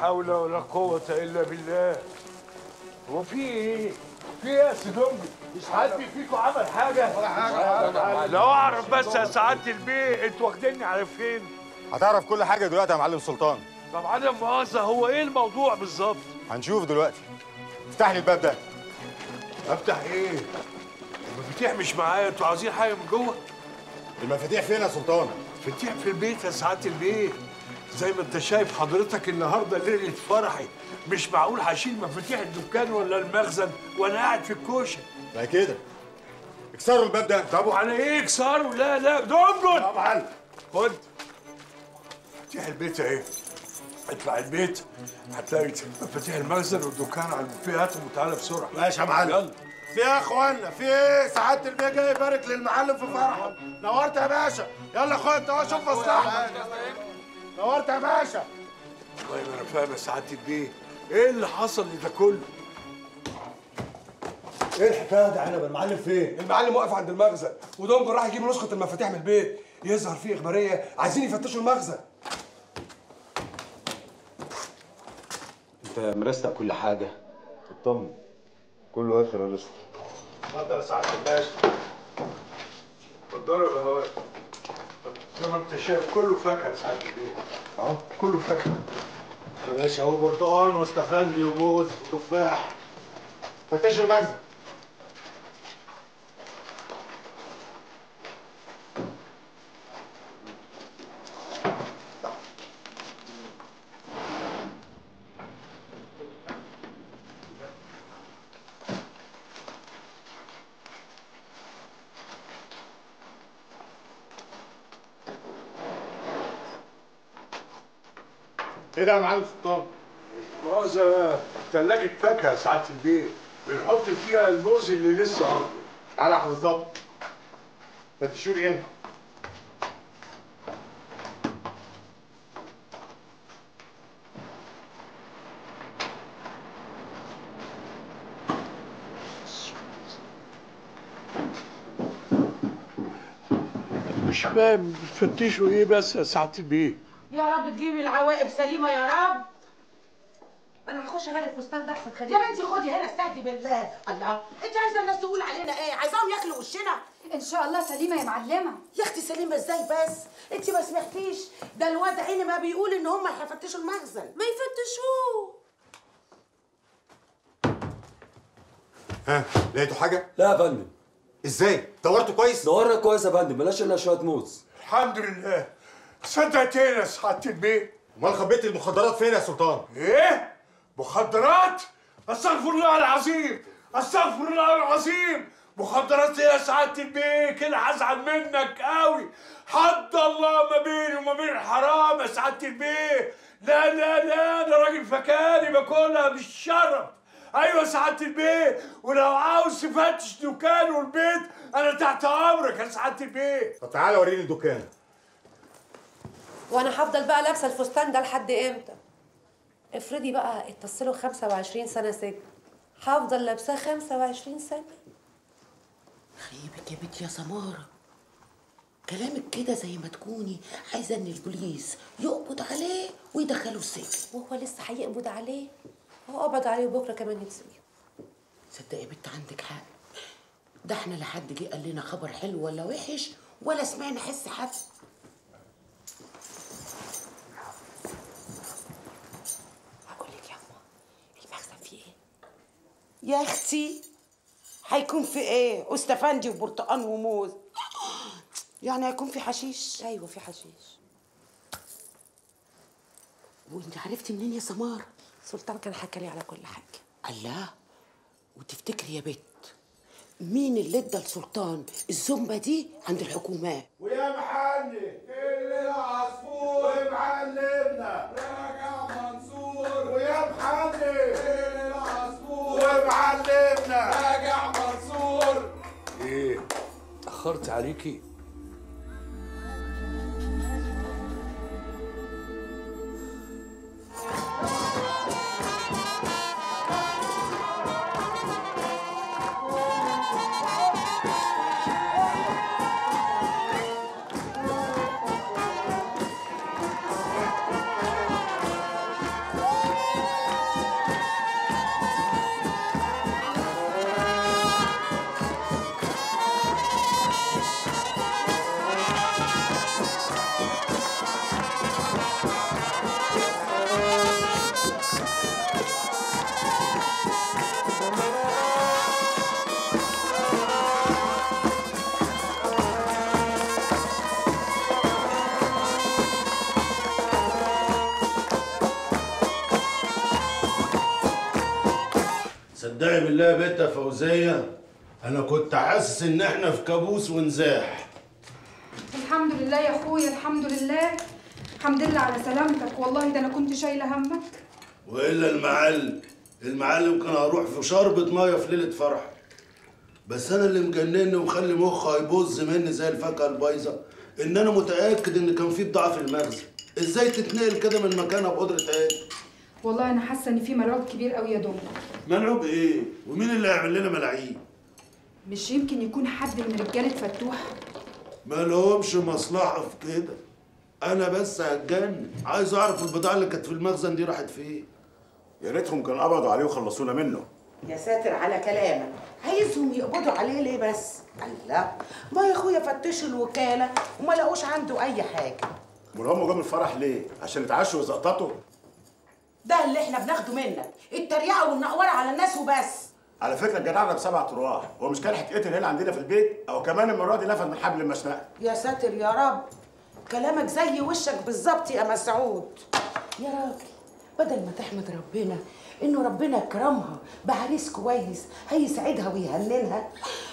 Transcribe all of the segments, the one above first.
حول ولا قوة إلا بالله. هو في إيه؟ في إيه يا سي دمجي؟ مش حد فيكم عمل حاجة؟ ولا حاجة. لو أعرف بس يا سعادة البيه، أنتوا واخديني على فين؟ هتعرف كل حاجة دلوقتي يا معلم سلطان. طب عدم مؤاخذة، هو إيه الموضوع بالظبط؟ هنشوف دلوقتي. افتح لي الباب ده. أفتح إيه؟ المفاتيح مش معايا، أنتوا عاوزين حاجة من جوه؟ المفاتيح فين يا سلطان؟ مفاتيح في البيت يا سعادة البيه. زي ما انت شايف حضرتك النهارده ليله فرحي، مش معقول هشيل مفاتيح الدكان ولا المخزن وانا قاعد في الكوشه. لا كده اكسروا الباب ده. طب وعلى ايه اكسروا؟ لا لا دمجن. طب علي خد مفاتيح البيت اهي، اطلع البيت هتلاقي مفاتيح المخزن والدكان على البوفيه. هاتهم وتعالى بسرعه. ماشي يا معلم. يلا في يا اخوانا، في ايه؟ سعاده البيه جاي يبارك للمعلم في فرحه. نورت يا باشا. يلا خد اهو، شوف مصلحتك. نورت يا باشا. والله ما انا فاهم يا سعاده البيه، ايه اللي حصل ده كله؟ ايه الحكايه دي يا عنب؟ المعلم فين؟ المعلم واقف عند المخزن، ودمجن راح يجيب نسخه المفاتيح من البيت، يظهر فيه اخباريه عايزين يفتشوا المخزن. انت مرستق كل حاجه؟ اطمن كله واخر يا رستم. اتفضل يا سعاده الباشا. اتفضلوا يا بهوات. زي ما انت شايف كله فاكهه يا سعاده البيه. اهو كله فاكهه يا باشا، اهو برتقال واستخلي وموز وتفاح. فتشوا المخزن. ايه ده يا معلم سلطان؟ مؤاخذة، ثلاجة فاكهة يا سعادة البيه، بنحط فيها الموز اللي لسه قاطع. على حضرتك. فتشوا لي هنا. مش فاهم بتفتشوا ايه بس يا سعادة البيه؟ يا رب تجيبي العواقب سليمه يا رب. انا هخش غير الفستان ده احسن. خديه يا بنتي، خدي هنا. استهدي بالله. الله، انت عايزه الناس تقول علينا ايه؟ عايزاهم ياكلوا وشنا؟ ان شاء الله سليمه يا معلمه. يا اختي سليمه ازاي بس؟ انت ما سمعتيش؟ ده الواد عيني ما بيقول ان هم هيفتشوا المخزن. ما يفتشوه. ها لقيتوا حاجه؟ لا يا فندم. ازاي؟ دورتوا كويس؟ دورنا كويس يا فندم، ملناش الا شويه موز. الحمد لله. صدقت ايه يا سعادة البيه؟ امال خبيت المخدرات فين يا سلطان؟ ايه؟ مخدرات؟ استغفر الله العظيم، استغفر الله العظيم. مخدرات ايه يا سعادة البيه؟ كده هزعل منك قوي. حد الله ما بيني وما بين الحرام يا سعادة البيه. لا لا لا، انا راجل فكاني باكلها بالشرف. ايوه يا سعادة البيه، ولو عاوز تفتش دكان والبيت انا تحت امرك يا سعادة البيه. طب تعالى وريني الدكان. وانا هفضل بقى لابسه الفستان ده لحد امتى؟ افرضي بقى اتصلوا 25 سنه سجن، هفضل لابساه 25 سنه. خيبك يا بنت يا سماره، كلامك كده زي ما تكوني عايزه ان البوليس يقبض عليه ويدخله السجن. وهو لسه هيقبض عليه؟ هو قبض عليه وبكره كمان يتسجن. صدقي يا بنت عندك حق، ده احنا لا حد جه قال لنا خبر حلو ولا وحش، ولا سمعنا حس حد. يا اختي هيكون في ايه؟ واستفندي وبرتقان وموز. يعني هيكون في حشيش؟ ايوه في حشيش. وانت عرفتي منين يا سمار؟ سلطان كان حكى لي على كل حاجه. الله، وتفتكري يا بت مين اللي ادى لسلطان الزنبه دي عند الحكومات؟ ويا محلي اللي عصفور، ويا معلمنا راجع منصور، ويا محلي معلمنا راجع منصور. ايه اتاخرت عليكي؟ صدقني بالله يا بت فوزيه انا كنت حاسس ان احنا في كابوس ونزاح. الحمد لله يا اخويا، الحمد لله، الحمد لله على سلامتك. والله ده انا كنت شايله همك. والا المعلم كان هروح في شربة ميه في ليله فرحي، بس انا اللي مجنني ومخلي مخي هيبوظ مني زي الفاكهه البايظه ان انا متاكد ان كان في بضاعه في المخزن. ازاي تتنقل كده من مكانها بقدره عين؟ والله انا حاسه ان في ملعوب كبير قوي يا دنيا. ملعوب ايه؟ ومين اللي هيعمل لنا ملاعيب؟ مش يمكن يكون حد من رجاله فتوح؟ مالهمش مصلحه في كده، انا بس هتجنن، عايز اعرف البضاعه اللي كانت في المخزن دي راحت فين. يا ريتهم كانوا قبضوا عليه وخلصونا منه. يا ساتر على كلامك، عايزهم يقبضوا عليه ليه بس؟ الله، ما يا اخويا فتشوا الوكاله وما لقوش عنده اي حاجه. امال هم جم الفرح ليه؟ عشان يتعشوا ويزقططوا؟ ده اللي احنا بناخده منك، التريقه والنقوره على الناس وبس. على فكره الجدع ده ب7 ترواح، هو مش كان هيتقتل هنا عندنا في البيت؟ او كمان المره دي لفت من حبل المشنقه. يا ساتر يا رب، كلامك زي وشك بالظبط يا مسعود. يا راجل بدل ما تحمد ربنا انه ربنا كرمها بعريس كويس هيسعدها ويهننها،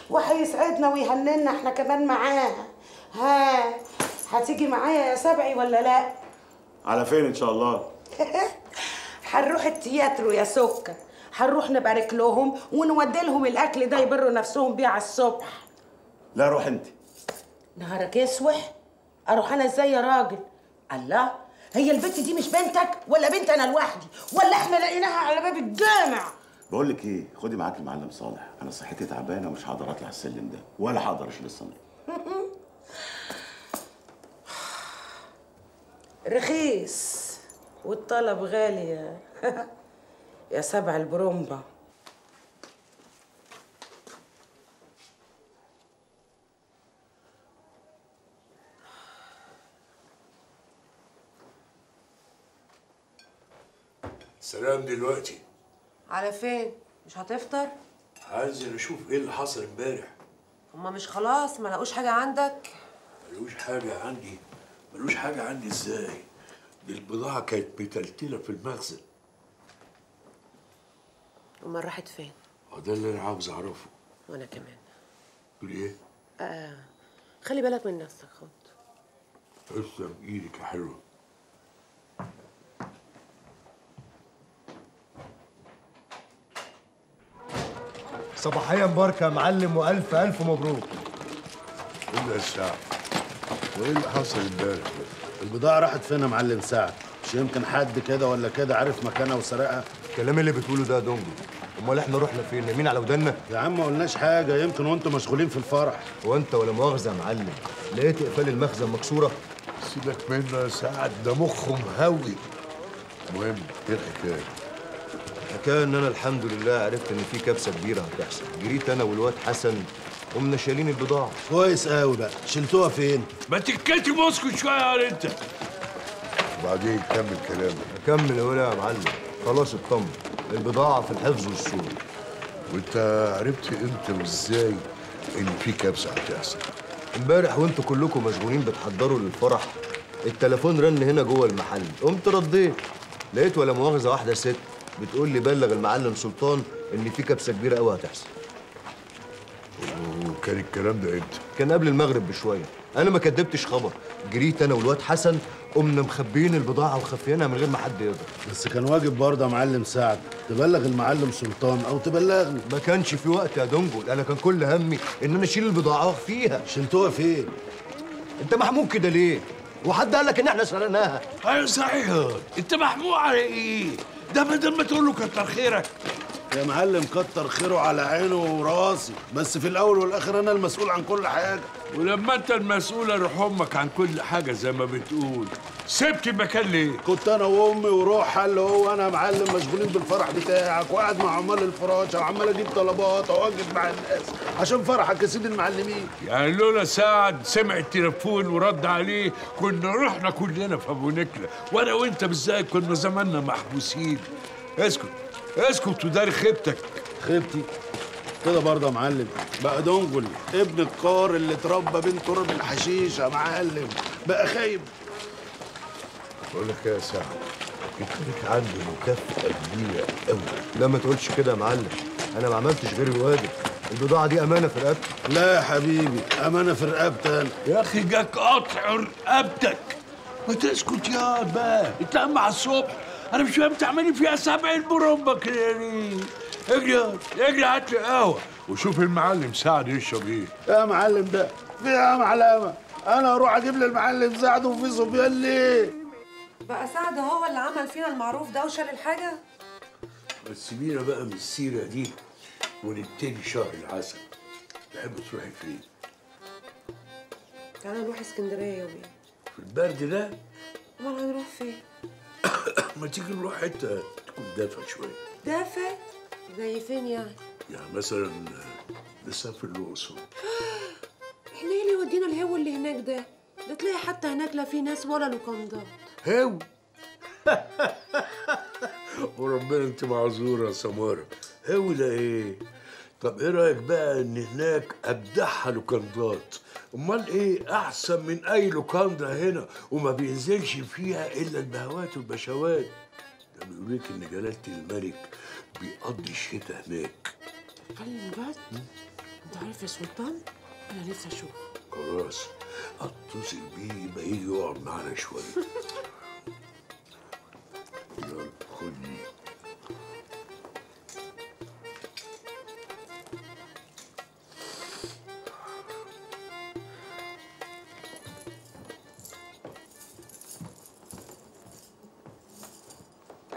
وهيسعدنا ويهننا احنا كمان معاها. ها هتيجي معايا يا سبعي ولا لا؟ على فين ان شاء الله؟ هنروح التياترو يا سكه، هنروح نبارك لهم ونودي لهم الاكل ده يبروا نفسهم بيه على الصبح. لا روح انت، نهارك يسوح. اروح انا ازاي يا راجل؟ الله، هي البنت دي مش بنتك ولا بنت انا لوحدي ولا احنا لقيناها على باب الجامع؟ بقول لك ايه، خدي معاكي المعلم صالح، انا صحتي تعبانه ومش هقدر اطلع السلم ده ولا هقدر اشيل الصندوق. رخيص والطلب غالي يا يا سبع البرومبا. سلام دلوقتي. على فين؟ مش هتفطر؟ هنزل اشوف ايه اللي حصل امبارح. هما مش خلاص ما لقوش حاجه عندك؟ ملقوش حاجه عندي؟ ملقوش حاجه عندي ازاي؟ دي البضاعه كانت متلتله في المخزن. امال راحت فين؟ ده اللي انا عاوز اعرفه. وانا كمان. تقول ايه؟ خلي بالك من نفسك. خد تسلم ايدك يا حلوه. صباحية مباركة يا معلم، وألف ألف مبروك. إيه الساعة؟ وإيه اللي حصل امبارح؟ البضاعة راحت فين يا معلم سعد؟ مش يمكن حد كده ولا كده عارف مكانها وسرقها؟ الكلام اللي بتقوله ده يا دونجو، أمال إحنا رحنا فين؟ نايمين على ودنا؟ يا عم ما قلناش حاجة، يمكن وأنتم مشغولين في الفرح. هو أنت ولا مؤاخذة يا معلم، لقيت أقفال المخزن مكسورة؟ سيبك منه يا سعد، ده مخهم هوي. المهم إيه الحكاية؟ الحكايه ان انا الحمد لله عرفت ان في كبسه كبيره هتحصل، جريت انا والواد حسن قمنا شايلين البضاعه. كويس قوي بقى، شلتوها فين؟ ما تتكتم واسكت شويه يا ريتا. وبعدين كمل كلامك. اكمل اقولها يا معلم، خلاص اطمن، البضاعه في الحفظ والصوره. وانت عرفت امتى وازاي ان في كبسه هتحصل؟ امبارح وانتوا كلكم مشغولين بتحضروا للفرح التليفون رن هنا جوه المحل، قمت رديت لقيت ولا مؤاخذه واحده ست بتقول لي بلغ المعلم سلطان ان في كبسه كبيره قوي هتحصل. وكان الكلام ده امتى؟ كان قبل المغرب بشويه، انا ما كدبتش خبر، جريت انا والواد حسن قمنا مخبيين البضاعه وخفيينها من غير ما حد يقدر. بس كان واجب برضه يا معلم سعد تبلغ المعلم سلطان او تبلغني. ما كانش في وقت يا دنجل، انا كان كل همي ان انا اشيل البضاعه فيها. شلتوها فين؟ انت محمود كده ليه؟ وحد قال لك ان احنا سرقناها؟ ايوه صحيح، انت محمود على ايه؟ ده بدل ما تقول له كتر خيرك يا معلم، كتر خيره على عينه وراسي، بس في الاول والاخر انا المسؤول عن كل حاجه. ولما انت المسؤول اروح امك عن كل حاجه زي ما بتقول. سبت المكان ليه؟ كنت انا وامي وروح حل هو انا يا معلم مشغولين بالفرح بتاعك، وقاعد مع عمال الفراشه وعمال اجيب طلبات واوقف مع الناس عشان فرحك يا سيد المعلمين. يعني لولا سعد سمع التليفون ورد عليه كنا رحنا كلنا في ابو نكله، وانا وانت بالذات كنا زماننا محبوسين. اسكت اسكت وداري خيبتك. خيبتي؟ كده برضه يا معلم بقى دنجل ابن القار اللي اتربى بين تراب الحشيش يا معلم، بقى خايب. بقول لك ايه يا سعد، الكريك عنده مكافأة كبيرة قوي. لا ما تقولش كده يا معلم، انا ما عملتش غير الواجب. البضاعه دي امانه في رقبتي. لا يا حبيبي، امانه في رقبتك يا اخي، جاك قطع رقبتك. ما تسكت ياض بقى، اتلم على الصبح. انا مش فاهم تعملي فيها 70 برمبه كده ليه؟ اجري اجري هات لي قهوه وشوف المعلم سعد يشرب ايه. يا معلم ده في يا معلمه، انا اروح اجيب لي المعلم سعد وفي صبيان ليه؟ بقى سعد هو اللي عمل فينا المعروف ده وشال الحاجه. بس سيبينا بقى من السيره دي ونبتدي شهر العسل. تحبي تروحي فين؟ تعالى نروح اسكندريه يومين. في البرد ده؟ امال هنروح فين؟ ما تيجي نروح حته تكون دافئه شويه. دافئه؟ زي فين يعني؟ يعني مثلا نسافر الاقصر. احنا ايه اللي يودينا الهو اللي هناك ده؟ ده تلاقي حتى هناك لا في ناس ولا لوكاندا. هو وربنا انت معذوره يا سماره. هو ده ايه؟ طب ايه رايك بقى ان هناك ابدعها لوكاندات؟ امال ايه احسن من اي لوكاندا هنا، وما بينزلش فيها الا البهوات والبشوات. ده بيقول لك ان جلاله الملك بيقضي الشتاء هناك. بتتكلم بجد؟ انت عارف يا سلطان انا لسه اشوف. خلاص اتصل بيه يبقى يجي يقعد معانا شويه. يلا خدني.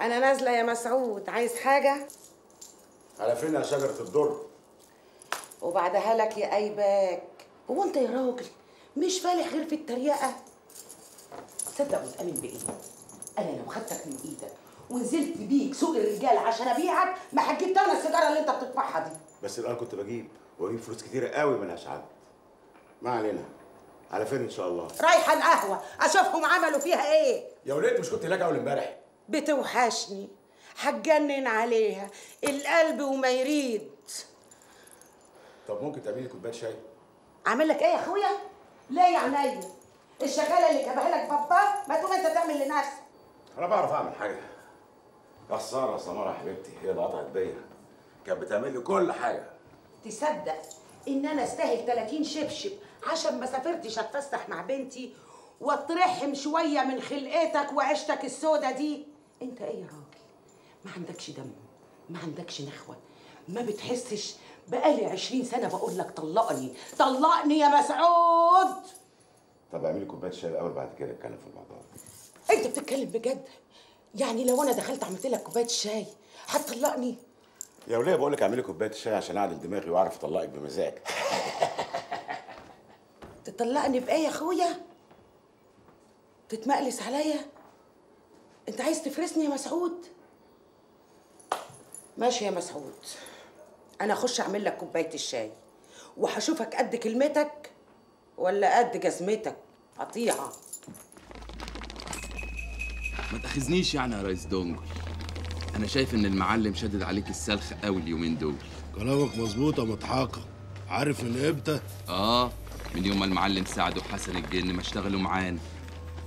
أنا نازلة يا مسعود، عايز حاجة؟ على فين يا شجرة الدر؟ وبعدها لك يا قايباك. هو أنت يا راجل مش فالح غير في التريقة؟ تصدق وتأمن بإيه؟ أنا لو خدتك من إيدك ونزلت بيك سوق الرجال عشان أبيعك ما هتجيب تاني السيجارة اللي أنت بتطبعها دي. بس الآن كنت بجيب وأجيب فلوس كتيرة قوي مالهاش عدد. ما علينا، على فين إن شاء الله؟ رايحة القهوة أشوفهم عملوا فيها إيه؟ يا وليت مش كنت هناك أول إمبارح؟ بتوحشني، هتجنن عليها، القلب وما يريد. طب ممكن تعملي كوبايه شاي؟ اعمل لك ايه يا اخويا؟ لا يا عينيا، الشغاله اللي جابها لك بابا ما تقوم انت تعمل لنفسك. انا بعرف اعمل حاجه. يا خساره يا سماره حبيبتي، هي اللي قطعت بيا، كانت بتعمل لي كل حاجه. تصدق ان انا استاهل 30 شبشب عشان ما سافرتش اتفسح مع بنتي واطرحهم شويه من خلقتك وعيشتك السودة دي؟ انت ايه يا راجل؟ ما عندكش دم، ما عندكش نخوه، ما بتحسش. بقالي 20 سنه بقول لك طلقني طلقني يا مسعود. طب اعملي كوبايه شاي الاول بعد كده اتكلم في الموضوع. انت بتتكلم بجد؟ يعني لو انا دخلت عملت لك كوبايه شاي هتطلقني؟ يا وليه بقول لك اعملي كوبايه شاي عشان اعدل دماغي واعرف اطلقك بمزاج. تطلقني بايه يا اخويا؟ تتمقلس عليا؟ انت عايز تفرسني يا مسعود؟ ماشي يا مسعود، انا اخش اعمل لك كوبايه الشاي وهشوفك قد كلمتك ولا قد جزمتك. قطيعه ما تاخذنيش يعني يا ريس دونجل. انا شايف ان المعلم شدد عليك السلخ قوي اليومين دول. كلامك مظبوط مضحاكه. عارف من امتى؟ اه، من يوم ما المعلم سعد وحسن الجن ما اشتغلوا معانا.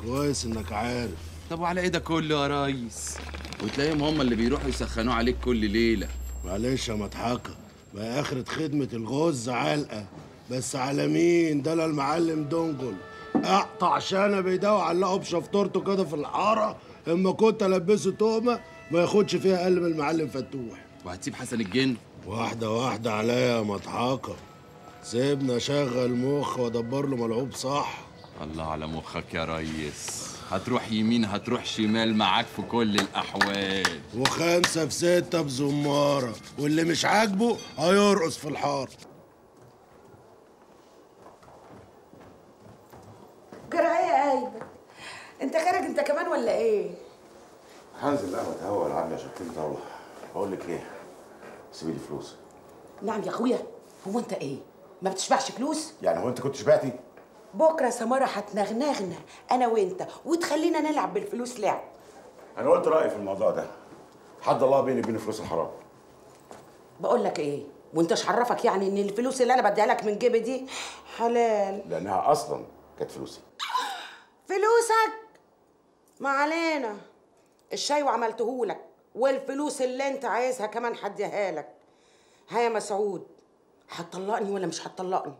كويس انك عارف. طب وعلى ايه ده كله يا ريس؟ وتلاقيهم هم اللي بيروحوا يسخنوا عليك كل ليله. معلش يا مضحكه، بقى اخره خدمه الغز علقه. بس على مين ده؟ لا المعلم دونجل اقطع شانه بيده وعلقه بشفطورته كده في الحاره. اما كنت البسه تهمه ما ياخدش فيها اقل من المعلم فتوح. وهتسيب حسن الجن؟ واحده واحده عليا يا مضحكه، سيبنا اشغل مخ وادبر له ملعوب صح. الله على مخك يا ريس، هتروح يمين هتروح شمال معاك في كل الاحوال. وخمسه في سته بزماره، واللي مش عاجبه هيرقص في الحاره. جرعيه يا قايبك، انت خارج انت كمان ولا ايه؟ هنزل قهوه اتهوى والعب لي شوطين طاوله. بقول لك ايه، سيبي لي فلوسي. نعم يا اخويا، هو انت ايه؟ ما بتشبعش فلوس؟ يعني هو انت كنت شبعتي؟ بكره سماره هتنغنغنا انا وانت وتخلينا نلعب بالفلوس لعب. انا قلت رايي في الموضوع ده، حد الله بيني وبين فلوس الحرام. بقول لك ايه، وانتش عرفك يعني ان الفلوس اللي انا بديها لك من جيبي دي حلال؟ لانها اصلا كانت فلوسي. فلوسك؟ ما علينا، الشاي وعملتهولك والفلوس اللي انت عايزها كمان هديها لك. ها يا مسعود، هتطلقني ولا مش هتطلقني؟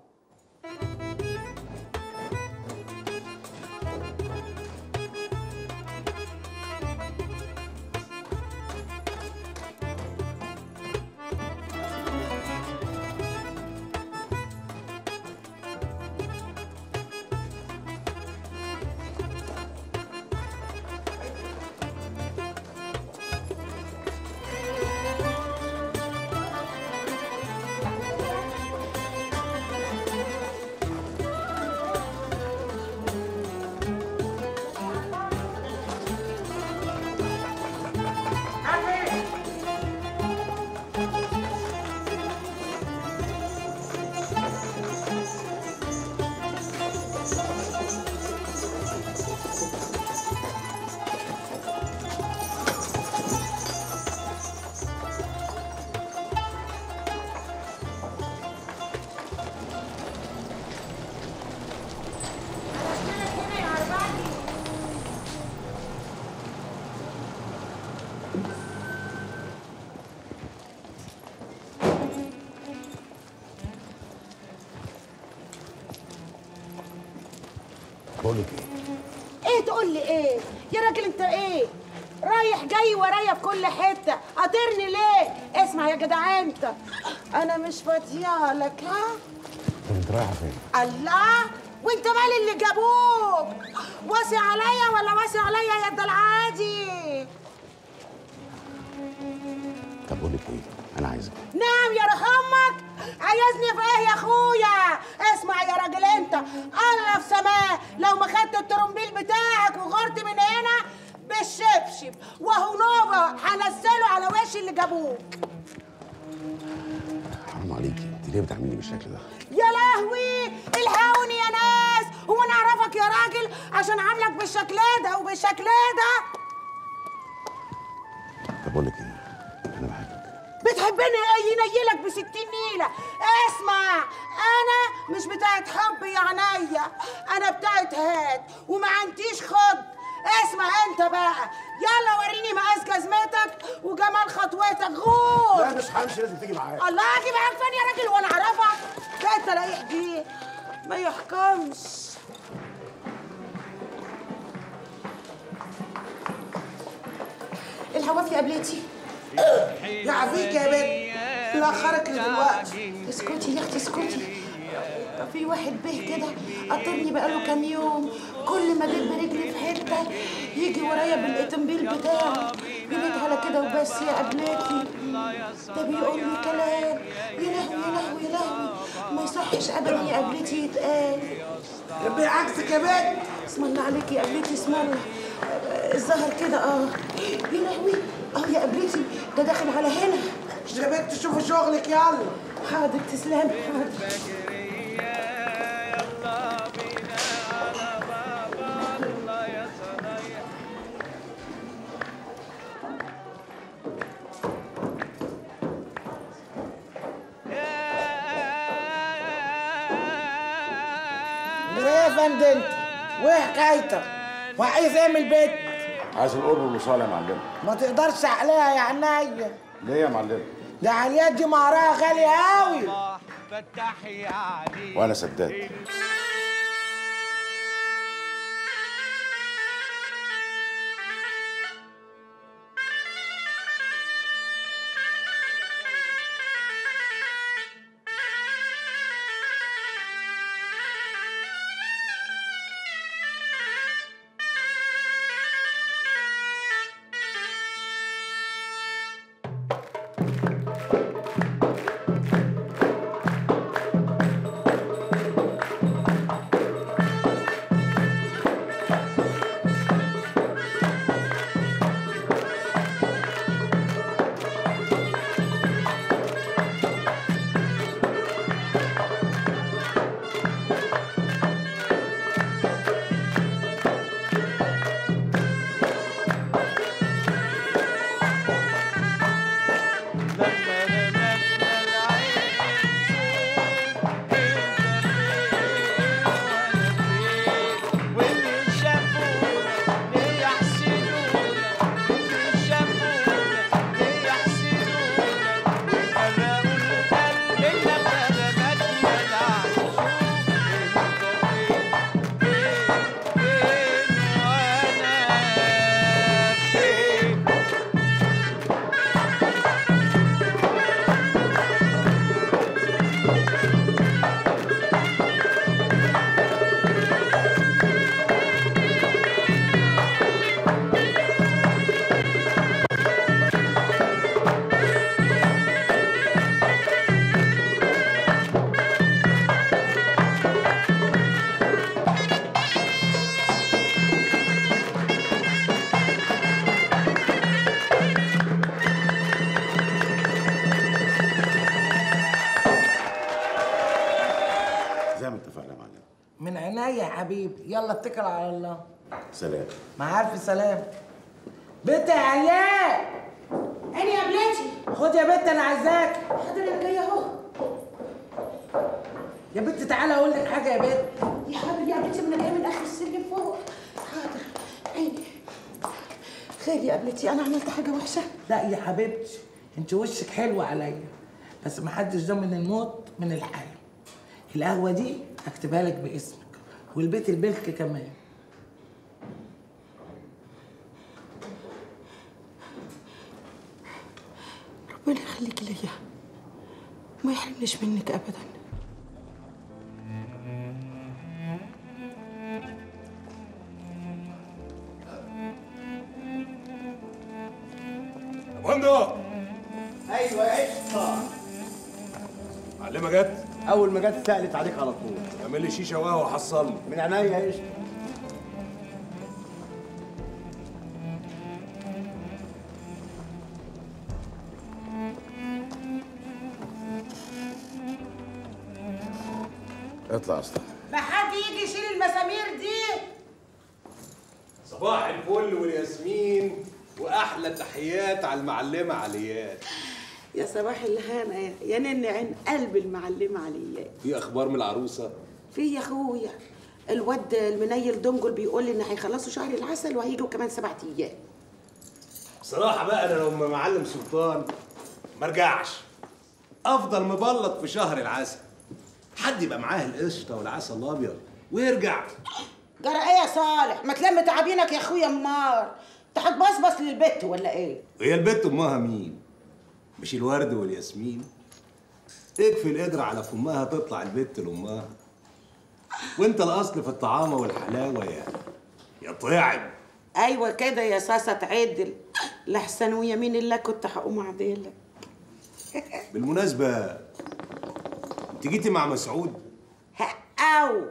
بقولك ايه؟ ايه تقول لي ايه؟ يا راجل انت ايه؟ رايح جاي ورايا في كل حته، قاطرني ليه؟ اسمع يا جدع انت، انا مش فاضيه لك. ها؟ انت رايحه فين؟ الله، وانت مال اللي جابوك؟ واسع عليا ولا واسع عليا يا ده العادي؟ طب بقولك ايه؟ انا عايزك. نعم يا رحمة امك، عايزني في ايه يا اخويا؟ اسمع يا راجل انت، انا في سماه لو ما خدت الترمبيل بتاعك وغرت من هنا بالشبشب وهنوبه هنزله على وشي اللي جابوك. حرام عليكي، انت ليه بتعمليني بالشكل ده؟ يا لهوي، الهوني يا ناس، هو انا اعرفك يا راجل عشان عاملك بالشكل ده وبالشكل ده؟ طب اقول لك ايه؟ انا بحبك. بتحبني ايه ينيلك بستين نيله؟ اسمع، انا مش بتاعت حب يا عينيا، انا بتاعت هاد وما عنديش خد. اسمع انت بقى، يلا وريني مقاس جزمتك وجمال خطوتك. غور. لا مش همشي، لازم تيجي معايا. الله، اجي معاك فين يا راجل وانا اعرفك؟ ده انت لايق بيه ما يحكمش. الهوا في قبلتي يعافيك يا بنت، لا خرك دلوقتي. اسكتي يا اختي اسكتي. في واحد به كده قطرني بقاله كام يوم، كل ما اجيب برجلي في حته يجي ورايا بالاتمبيل بتاعه. جريت على كده وبس يا قبلتي، ده بيقول لي كلام يا لهوي يا لهوي يا لهوي، ما يصحش ابدا يا قبلتي يتقال. ربي عكسك يا بنت. اسم الله عليك يا قبلتي، اسم الله. الظهر كده يا لهوي. يا قبلتي ده داخل على هنا. اشتغلت تشوفوا شغلك. يلا حاضر، تسلم حاضر. يا فندم وايه حكايتك؟ وعايز ايه من البيت؟ عايز القرب والوصال يا معلم. ما تقدرش عليها يا عينيا. ليه يا معلم؟ ده عليا دي مهرها غالية أوي. وأنا سداد. يا حبيبي، يلا اتكل على الله. سلام. مع الف سلام. بت يا عيال. انا يا بلاتي. خد يا بت انا عايزاك. حاضر انا جايه اهو. يا بت تعالى اقول لك حاجه يا بت. يا حاضر يا بنتي انا جايه من اخر السلم فوق. حاضر. عيني. خير يا قبلتي، انا عملت حاجه وحشه؟ لا يا حبيبتي، انت وشك حلو عليا، بس محدش ضامن الموت من الحياه. القهوه دي هكتبها لك باسمك، والبيت البلك كمان. ربنا يخليكي ليا، ما يحرمنيش منك ابدا. بندق. ايوه قشطه. معلمه جت؟ اول ما جت سالت عليك على طول. اعمل لي شيشه وقهوه وحصلني. من عينيا قشطه. اطلع يا اسطى. ما حد يجي يشيل المسامير دي. صباح الفل والياسمين واحلى تحيات على المعلمه علياء. يا صباح الهنا يا نن عين قلب المعلمه علياء. في اخبار من العروسه؟ في يا اخويا، الواد المنيل دنجل بيقول لي ان هيخلصوا شهر العسل وهيجوا كمان 7 ايام. بصراحه بقى انا لو معلم سلطان ما ارجعش، افضل مبلط في شهر العسل. حد يبقى معاه القشطه والعسل الابيض ويرجع. جرى ايه يا صالح؟ ما تلم تعابينك يا اخويا امار. انت هتبصبص للبت ولا ايه؟ هي البت امها مين؟ مش الورد والياسمين؟ اكفي القدر على فمها تطلع البت لامها. وانت الاصل في الطعامه والحلاوه يا طعم. ايوه كده يا ساسه تعدل. لحسن ويمين الله كنت هقوم اعدلك. بالمناسبه انت جيتي مع مسعود؟ هقاو.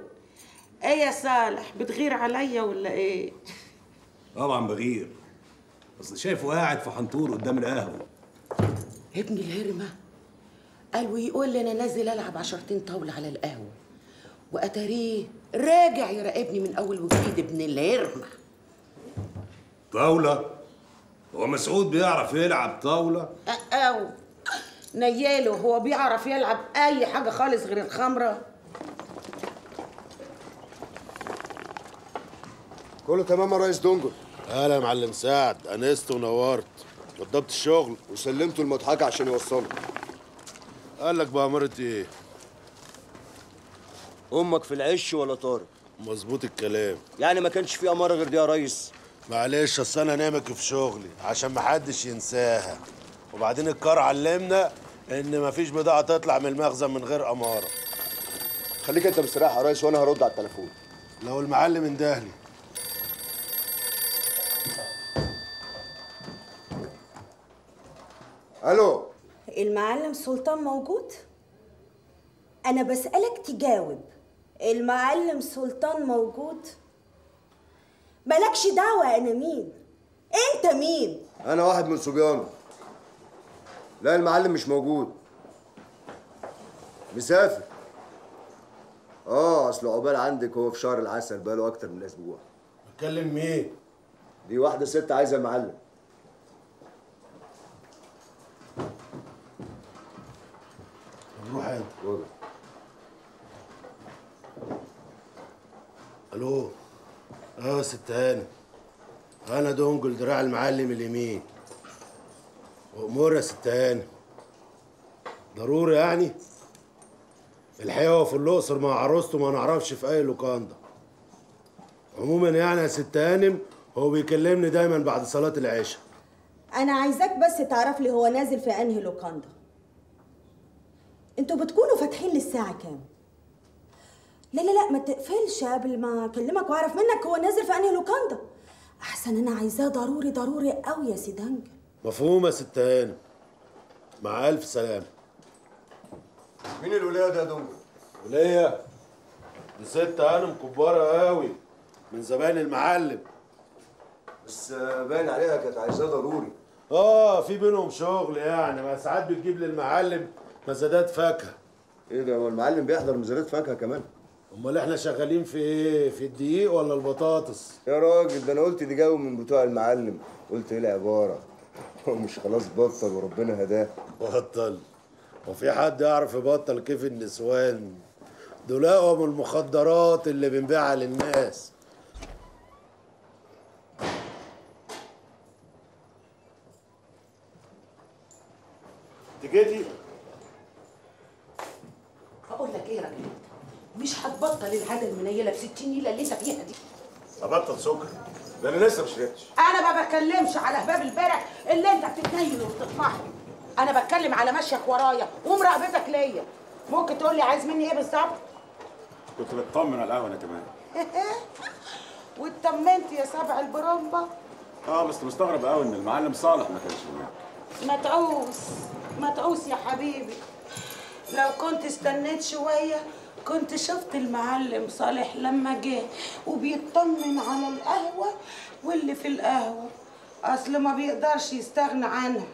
ايه يا صالح بتغير عليا ولا ايه؟ طبعا بغير، اصل شايفه قاعد في حنطور قدام القهوه. ابن الهرمه قال ويقول لي انا نازل العب 10 طاوله على القهوه، واتاريه راجع يراقبني من اول وجديد. ابن الهرمه طاوله؟ هو مسعود بيعرف يلعب طاوله؟ او نياله هو بيعرف يلعب اي حاجه خالص غير الخمره. كله تمام يا ريس دونجل. هلا يا معلم سعد، انست ونورت. وضبت الشغل وسلمته المضحكه عشان يوصله. قال لك بأمارة ايه؟ امك في العش ولا طارق؟ مظبوط الكلام. يعني ما كانش في اماره غير دي يا ريس؟ معلش اصل انا نامك في شغلي عشان ما حدش ينساها، وبعدين الكار علمنا ان ما فيش بضاعه تطلع من المخزن من غير اماره. خليك انت مستريح يا ريس وانا هرد على التليفون. لو المعلم اندهلي. الو، المعلم سلطان موجود؟ انا بسالك تجاوب. المعلم سلطان موجود؟ مالكش دعوه انا مين، انت مين؟ انا واحد من صبيانه. لا المعلم مش موجود، مسافر. اصل عقبال عندك هو في شهر العسل بقاله اكتر من اسبوع. بتكلم مين؟ دي واحده ست عايزه معلم. روح انت. الو. يا ست هانم، انا دونجل دراع المعلم اليمين. وامور يا ست هانم. ضروري يعني؟ الحقيقه في الاقصر مع عروسته ما نعرفش في اي لوكاندا. عموما يعني يا ست هانم هو بيكلمني دايما بعد صلاه العشاء. انا عايزاك بس تعرف لي هو نازل في انهي لوكاندا. انتوا بتكونوا فاتحين للساعة كام؟ لا لا لا ما تقفلش قبل ما اكلمك واعرف منك هو نازل في انهي لوكاندا. احسن انا عايزاه ضروري ضروري قوي يا سيدي هانجل. مفهومة يا ست هانم. مع الف سلامة. مين الولاد يا دنجل؟ ولية؟ دي ست هانم كبارة قوي، من زباين المعلم. بس باين عليها كانت عايزاه ضروري. في بينهم شغل يعني، ما ساعات بتجيب للمعلم مزادات فاكهه. ايه ده، هو المعلم بيحضر مزادات فاكهه كمان؟ امال احنا شغالين في ايه؟ في الدقيق ولا البطاطس؟ يا راجل ده انا قلت دي جاوب من بتوع المعلم، قلت ايه العباره؟ هو مش خلاص بطل وربنا هداه؟ بطل؟ وفي حد يعرف يبطل كيف النسوان؟ دولهم المخدرات اللي بنبيعها للناس. انت جيتي؟ هقول لك ايه يا راجل؟ مش هتبطل العاده المنيله ب 60 نيله اللي انت فيها دي. ابطل سكر؟ ده انا لسه ما شربتش. انا ما بتكلمش على هباب البارح اللي انت بتتنيل وبتطمحه. انا بتكلم على مشيك ورايا ومراقبتك ليا. ممكن تقول لي عايز مني ايه بالظبط؟ كنت بتطمن على القهوه انا كمان. واتطمنت يا سبع البرمبه. بس مستغرب قوي ان المعلم صالح ما كانش معاك. متعوس يا حبيبي. لو كنت استنيت شويه كنت شفت المعلم صالح لما جه وبيطمن على القهوه واللي في القهوه، اصل ما بيقدرش يستغنى عنها.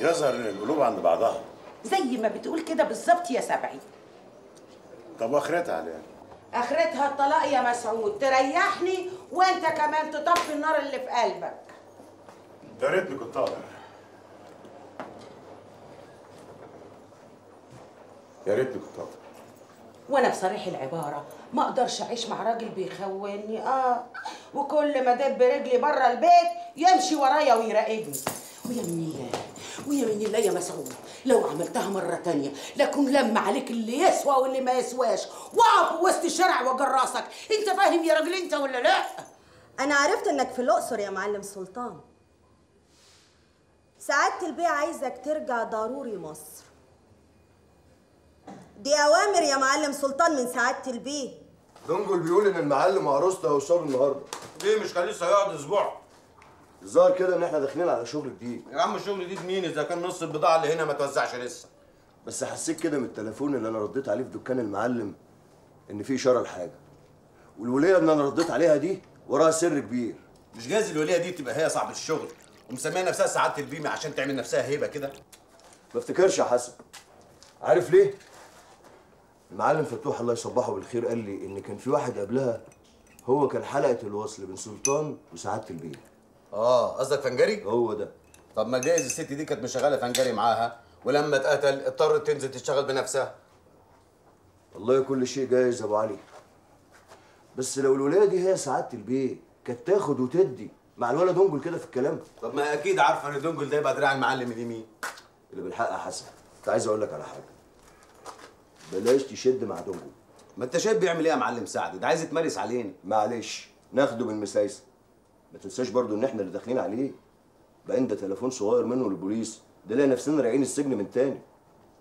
يظهر ان القلوب عند بعضها. زي ما بتقول كده بالظبط يا سبعي. طب واخرتها عليها؟ اخرتها الطلاق يا مسعود، تريحني وانت كمان تطفي النار اللي في قلبك. يا ريتني كنت اقدر. يا ريتني كنت اقدر. وانا بصريح العباره ما اقدرش اعيش مع راجل بيخوني، وكل ما دب رجلي بره البيت يمشي ورايا ويراقبني. ويا من الله يا مسعود، لو عملتها مره تانيه لكون لم عليك اللي يسوى واللي ما يسواش، واقف وسط الشارع واجر راسك. انت فاهم يا راجل انت ولا لا؟ انا عرفت انك في الاقصر يا معلم سلطان. سعاده البيه عايزك ترجع ضروري مصر. دي اوامر يا معلم سلطان من سعاده البيه. دونجل بيقول ان المعلم عروسته هيوصلوا النهارده. ليه مش كان لسه هيقعد اسبوع؟ الظاهر كده ان احنا داخلين على شغل جديد. يا عم الشغل جديد مين اذا كان نص البضاعه اللي هنا ما توزعش لسه؟ بس حسيت كده من التليفون اللي انا رديت عليه في دكان المعلم ان في اشاره لحاجه، والوليه اللي انا رديت عليها دي وراها سر كبير. مش جايز الوليه دي تبقى هي صاحب الشغل ومسميه نفسها سعاده البيمه عشان تعمل نفسها هيبه كده؟ ما افتكرش يا حسن. عارف ليه؟ المعلم فتوح الله يصبحه بالخير قال لي ان كان في واحد قبلها هو كان حلقه الوصل بين سلطان وسعاده البيه. قصدك فنجري؟ هو ده. طب ما جايز الست دي كانت مشغله فنجري معاها ولما اتقتل اضطرت تنزل تشتغل بنفسها. والله كل شيء جايز يا ابو علي، بس لو الولايه دي هي سعاده البيه كانت تاخد وتدي مع الولد دونجل كده في الكلام. طب ما اكيد عارفه ان دونجل ده يبقى دراع المعلم اليمين. اللي بالحق يا حسن، كنت عايز اقول لك على حاجه. بلاش تشد مع دونجل. ما انت شايف بيعمل ايه يا معلم سعد؟ ده عايز يتمارس علينا. معلش ناخده بالمسايسه. ما تنساش برضو ان احنا اللي داخلين عليه. بقى ده تليفون صغير منه للبوليس، ده لقى نفسنا رايحين السجن من تاني.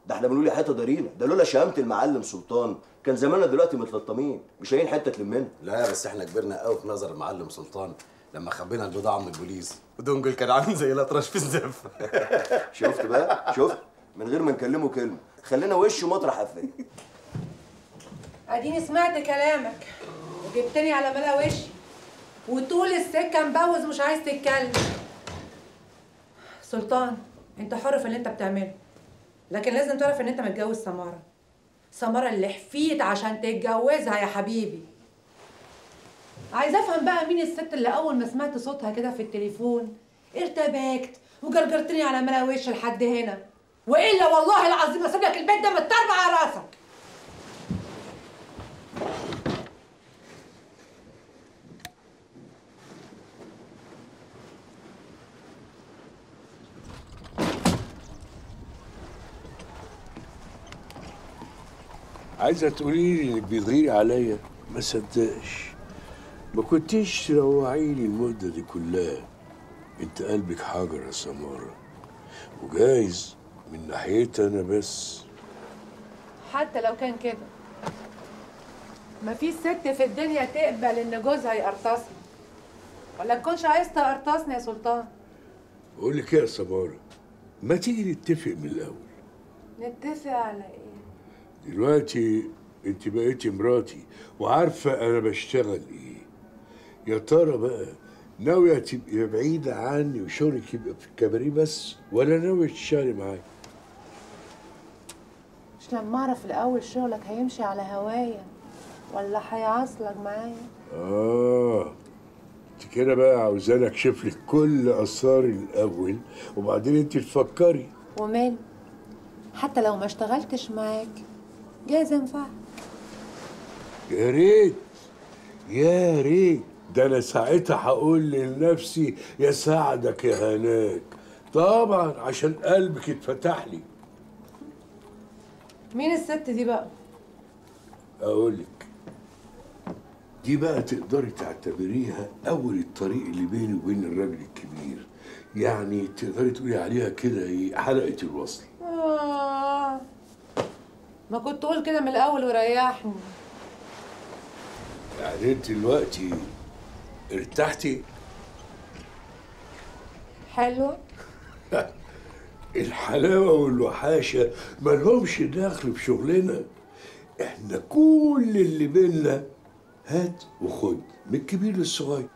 ده احنا بنقول يا حته ضرينا، ده لولا شهامه المعلم سلطان كان زماننا دلوقتي متلطمين، مش لاقيين حته تلمنا. لا بس احنا كبرنا قوي في نظر المعلم سلطان لما خبينا البضاعه من البوليس، ودونجل كان عامل زي الاطرش في الزفه. شفت بقى؟ شفت؟ من غير ما نكلمه كلمه، خلينا وشه مطرح قفاه. اديني سمعت كلامك وجبتني على ملا وشي، وطول السكه مبوز مش عايز تتكلم. سلطان انت حر في اللي انت بتعمله، لكن لازم تعرف ان انت متجوز سماره اللي حفيت عشان تتجوزها يا حبيبي. عايز افهم بقى مين الست اللي اول ما سمعت صوتها كده في التليفون ارتبكت وجرجرتني على مراويش لحد هنا، والا والله العظيم اسيب لك البيت ده متطربع على راسك. عايزه تقولي لي انك بتغيري عليا؟ ما صدقش. ما كنتيش تروعيني المده دي كلها. انت قلبك حجر يا سماره، وجايز من ناحيتي انا بس. حتى لو كان كده مفيش ست في الدنيا تقبل ان جوزها يقرطصني، ولا تكونش عايز تقرطصني يا سلطان. بقول لك ايه يا سماره، ما تيجي نتفق من الاول. نتفق على ايه؟ دلوقتي انت بقيتي مراتي وعارفه انا بشتغل ايه. يا ترى بقى ناويه تبقي بعيده عني وشغلك يبقى في الكباريه بس، ولا ناويه تشتغلي معايا؟ مش لما اعرف الاول شغلك هيمشي على هوايا ولا هيعصلك معايا؟ انت كده بقى عاوزاني اكشف لك كل اسراري الاول وبعدين انت تفكري. ومال؟ حتى لو ما اشتغلتش معاك جايز ينفعك. يا ريت يا ريت، ده انا ساعتها هقول لنفسي يا ساعدك يا هناك، طبعا عشان قلبك اتفتح لي. مين الست دي بقى؟ اقولك دي بقى تقدري تعتبريها اول الطريق اللي بيني وبين الراجل الكبير، يعني تقدري تقولي عليها كده ايه، حلقه الوصل. ما كنت تقول كده من الاول وريحني. يعني انت دلوقتي ارتحتي؟ حلوه. الحلاوه والوحاشه مالهمش دخل بشغلنا، احنا كل اللي بينا هات وخد من الكبير للصغير.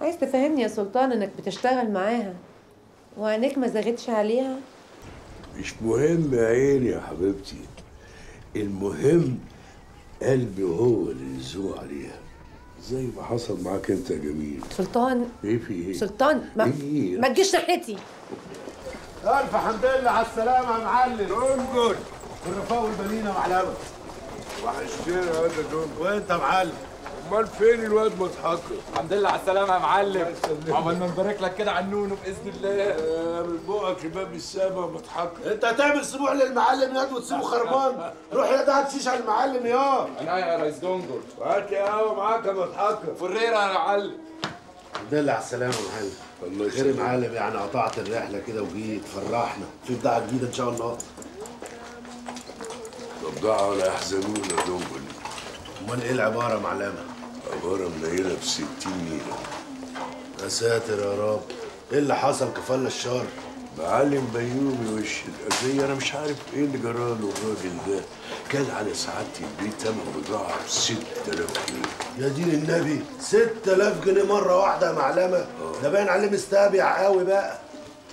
عايز تفهمني يا سلطان انك بتشتغل معاها وعينيك ما زاغتش عليها؟ مش مهم يا عيني يا حبيبتي، المهم قلبي هو اللي يزوق عليها زي ما حصل معاك انت يا جميل. سلطان ايه في ايه؟ سلطان ما تجيش ناحيتي. الف حمد لله على السلامه يا معلم. انجل الرفاق والبنينه وعلامه وحشتني يا واد دول. وانت معلم امال فين الواد متحقق؟ الحمد لله على السلامه يا معلم. عقبال ما نبارك لك كده على النونو باذن الله. من بقك لباب السما متحقق. انت هتعمل سبوع للمعلم ياد وتسيبه خربان؟ روح ياد هات شيشه على المعلم ياد. انا يا ريس دونجل. هات يا قهوه معاك يا متحقق. فريره يا معلم. الحمد لله على السلامه يا معلم. الله يسلمك. خير يا معلم، يعني قطعت الرحله كده وجيت فرحنا في بدعه جديده ان شاء الله. ضاعوا ولا يحزنون يا دونجل. امال ايه العباره معلمه؟ عباره منيله ب 60 نيله. يا ساتر يا رب، ايه اللي حصل كفاله الشر؟ معلم بيومي وش الأذية، انا مش عارف ايه اللي جراله الراجل ده، كان على سعادتي البيت تمن بضاعه ب 6000 جنيه. يا دين النبي 6000 جنيه مره واحده يا معلمه؟ ده باين عليه مستبيع قوي بقى.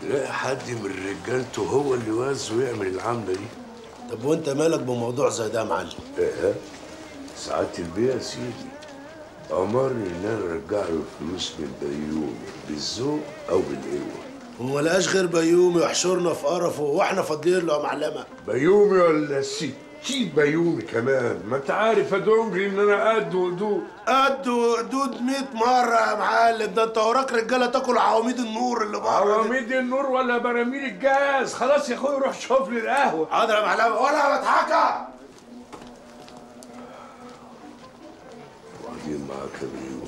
تلاقي حد من رجالته هو اللي وزه ويعمل العمله دي. طب وانت مالك بموضوع زي ده يا معلم؟ ايه سعادة البيه يا سيدي امرني ان انا ارجع له الفلوس من بيومي بالذوق او بالقوه. وما لقاش غير بيومي وحشرنا في قرفه واحنا فاضلين له يا معلمه. بيومي ولا سيد بيومي كمان، ما انت عارف يا دونجل ان انا قد وقدود. قد وقدود 100 مره يا معلم، ده انت وراك رجاله تاكل عواميد النور اللي بره. عواميد النور ولا براميل الجاز. خلاص يا اخويا روح شوف لي القهوه. حاضر يا معلمه. ولا بضحكها. وبعدين معاك يا بيومي